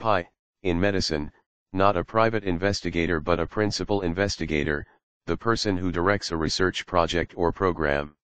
Pi, in medicine, not a private investigator but a principal investigator, the person who directs a research project or program.